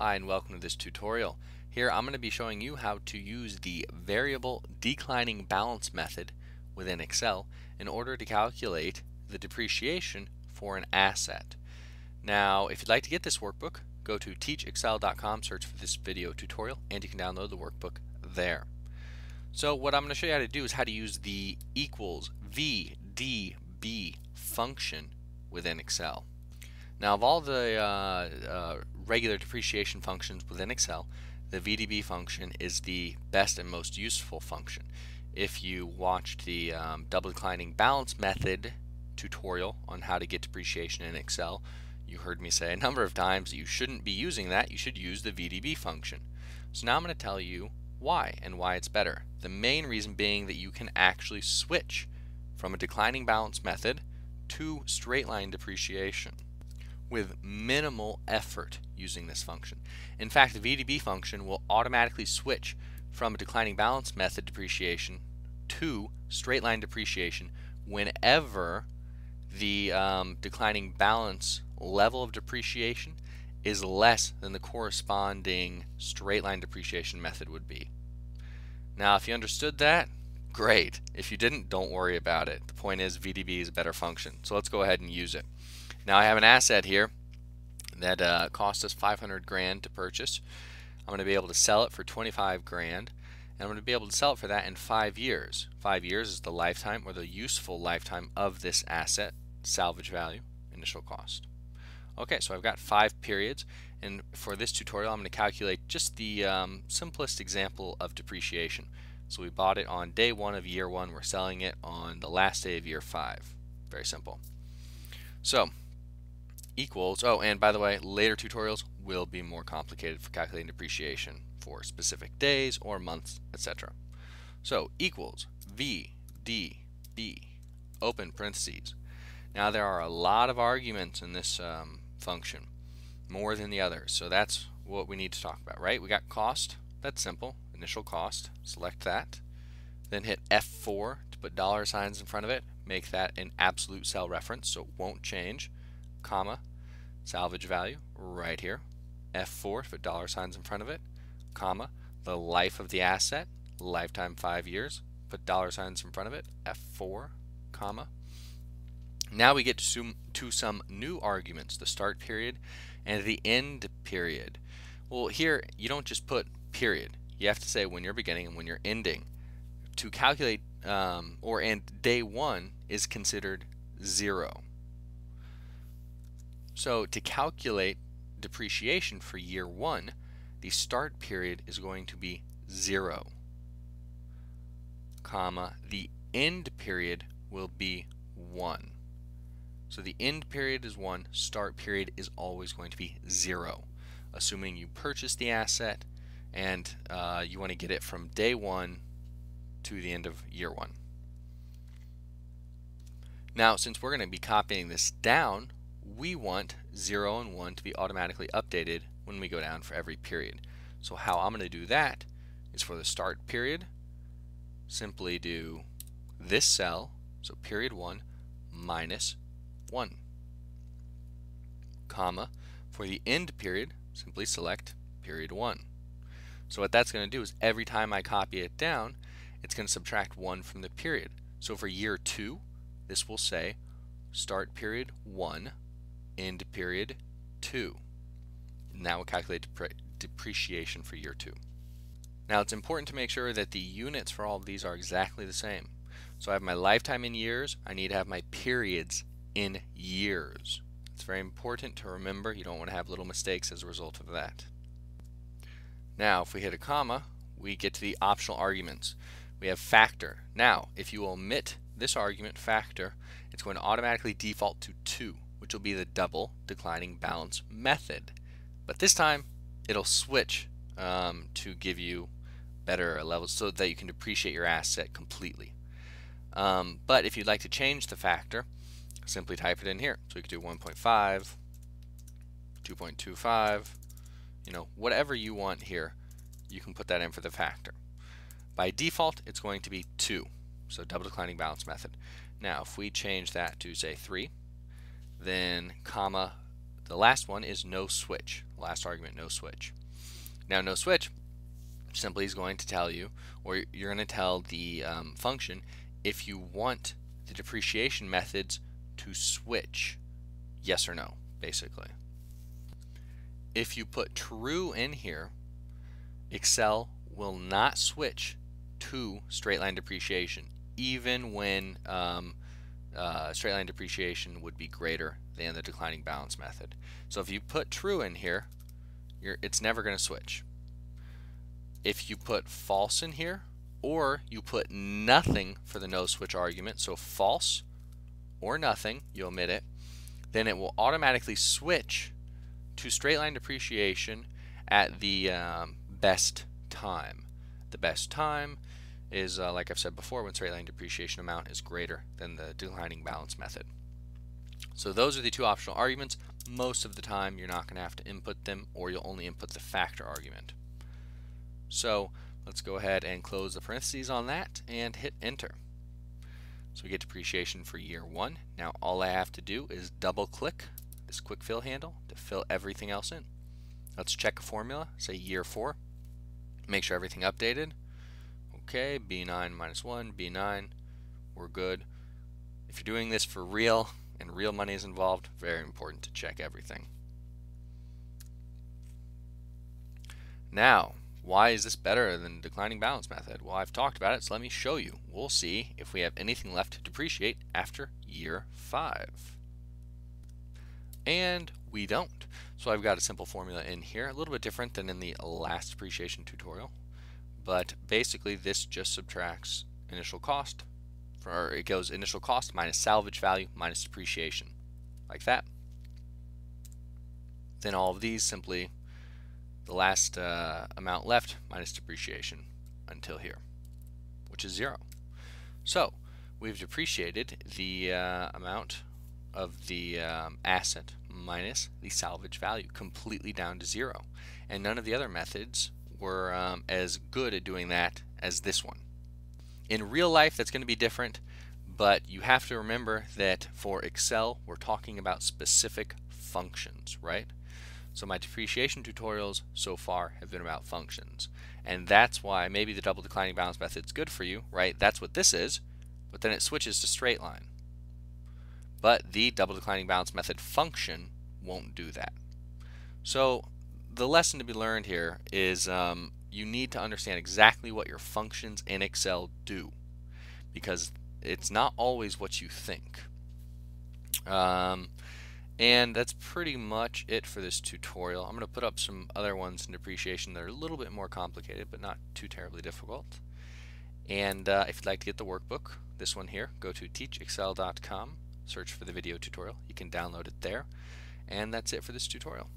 Hi and welcome to this tutorial. Here I'm going to be showing you how to use the variable declining balance method within Excel in order to calculate the depreciation for an asset. Now if you'd like to get this workbook, go to TeachExcel.com, search for this video tutorial, and you can download the workbook there. So what I'm going to show you how to do is how to use the equals VDB function within Excel. Now of all the regular depreciation functions within Excel, the VDB function is the best and most useful function. If you watched the double declining balance method tutorial on how to get depreciation in Excel, you heard me say a number of times that you shouldn't be using that, you should use the VDB function. So now I'm going to tell you why and why it's better. The main reason being that you can actually switch from a declining balance method to straight line depreciation with minimal effort using this function. In fact, the VDB function will automatically switch from a declining balance method depreciation to straight line depreciation whenever the declining balance level of depreciation is less than the corresponding straight line depreciation method would be. Now if you understood that, great. If you didn't, don't worry about it. The point is VDB is a better function, so let's go ahead and use it. Now I have an asset here that cost us 500 grand to purchase. I'm going to be able to sell it for 25 grand, and I'm going to be able to sell it for that in 5 years. 5 years is the lifetime or the useful lifetime of this asset, salvage value, initial cost. Okay, so I've got 5 periods, and for this tutorial I'm going to calculate just the simplest example of depreciation. So we bought it on day 1 of year 1, we're selling it on the last day of year 5. Very simple. So equals, oh, and by the way, later tutorials will be more complicated for calculating depreciation for specific days or months, etc. So equals VDB, open parentheses. Now there are a lot of arguments in this function, more than the others, so that's what we need to talk about, right? We got cost, that's simple, initial cost, select that, then hit F4 to put dollar signs in front of it, make that an absolute cell reference so it won't change, comma, salvage value right here, F4 for dollar signs in front of it, comma, the life of the asset, lifetime 5 years, put dollar signs in front of it, F4, comma. Now we get to some new arguments, the start period and the end period. Well, here you don't just put period, you have to say when you're beginning and when you're ending. To calculate and day 1 is considered 0. So to calculate depreciation for year 1, the start period is going to be 0, comma, the end period will be 1. So the end period is 1, start period is always going to be 0, assuming you purchase the asset and you want to get it from day 1 to the end of year 1. Now since we're going to be copying this down, we want 0 and 1 to be automatically updated when we go down for every period. So how I'm going to do that is for the start period, simply do this cell, so period 1 minus 1, comma. For the end period, simply select period 1. So what that's going to do is every time I copy it down, it's going to subtract 1 from the period. So for year 2, this will say start period 1, end period 2. Now we'll calculate depreciation for year 2. Now it's important to make sure that the units for all of these are exactly the same. So I have my lifetime in years, I need to have my periods in years. It's very important to remember, you don't want to have little mistakes as a result of that. Now if we hit a comma, we get to the optional arguments. We have factor. Now if you omit this argument, factor, it's going to automatically default to 2, which will be the double declining balance method. But this time it'll switch to give you better levels so that you can depreciate your asset completely. But if you'd like to change the factor, simply type it in here. So we could do 1.5, 2.25, you know, whatever you want here, you can put that in for the factor. By default, it's going to be 2, so double declining balance method. Now if we change that to say 3, then comma, The last one is no switch. Last argument, no switch. Now, no switch simply is going to tell you, or you're going to tell the function, if you want the depreciation methods to switch, yes or no, basically. If you put true in here, Excel will not switch to straight line depreciation, even when straight line depreciation would be greater than the declining balance method. So if you put true in here, it's never going to switch. If you put false in here, or you put nothing for the no switch argument, so false or nothing, you omit it, then it will automatically switch to straight line depreciation at the best time. The best time is, like I've said before, when straight line depreciation amount is greater than the declining balance method. So those are the two optional arguments. Most of the time you're not going to have to input them, or you'll only input the factor argument. So let's go ahead and close the parentheses on that and hit enter. So we get depreciation for year one. Now all I have to do is double click this quick fill handle to fill everything else in. Let's check a formula, say year four, make sure everything updated. Okay, B9 minus 1, B9, we're good. If you're doing this for real and real money is involved, very important to check everything. Now, why is this better than declining balance method? Well, I've talked about it, so let me show you. We'll see if we have anything left to depreciate after year 5. And we don't. So I've got a simple formula in here, a little bit different than in the last depreciation tutorial. But basically this just subtracts initial cost, or it goes initial cost minus salvage value minus depreciation, like that. Then all of these simply, the last amount left minus depreciation until here, which is 0. So we've depreciated the amount of the asset minus the salvage value, completely down to 0. And none of the other methods were as good at doing that as this one. In real life that's going to be different, but you have to remember that for Excel we're talking about specific functions, right? So my depreciation tutorials so far have been about functions, and that's why maybe the double declining balance method is good for you, right? That's what this is, but then it switches to straight line. But the double declining balance method function won't do that. So the lesson to be learned here is you need to understand exactly what your functions in Excel do, because it's not always what you think. And that's pretty much it for this tutorial. I'm going to put up some other ones in depreciation that are a little bit more complicated, but not too terribly difficult. And if you'd like to get the workbook, this one here, go to TeachExcel.com, search for the video tutorial. You can download it there. And that's it for this tutorial.